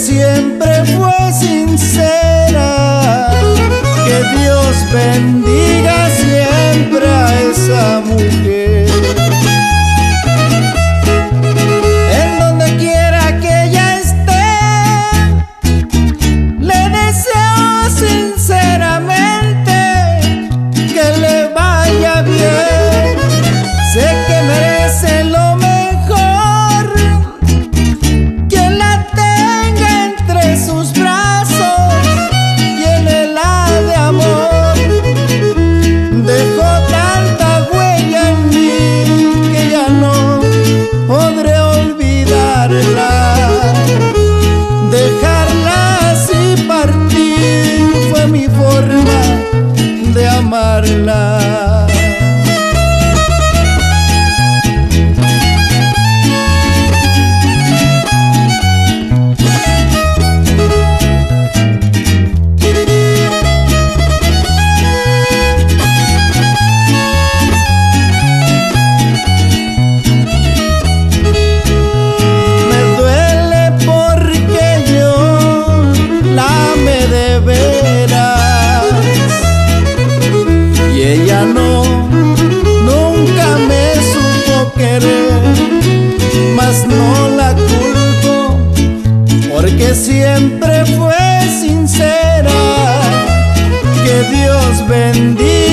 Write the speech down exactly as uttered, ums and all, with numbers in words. siempre fue sincera. Que Dios bendiga siempre a esa mujer. En donde quiera que ella esté, le deseo sinceramente que le vaya bien. Sé que merece lo mejor. Amarla. Me duele porque yo la amé de veras. Ella no, nunca me supo querer, mas no la culpo, porque siempre fue sincera. Que Dios bendiga.